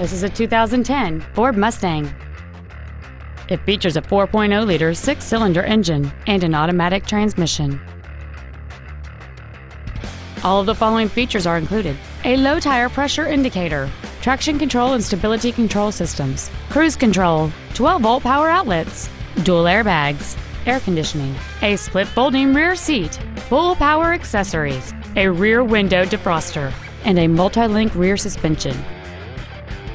This is a 2010 Ford Mustang. It features a 4.0-liter six-cylinder engine and an automatic transmission. All of the following features are included: a low tire pressure indicator, traction control and stability control systems, cruise control, 12-volt power outlets, dual airbags, air conditioning, a split folding rear seat, full power accessories, a rear window defroster, and a multi-link rear suspension.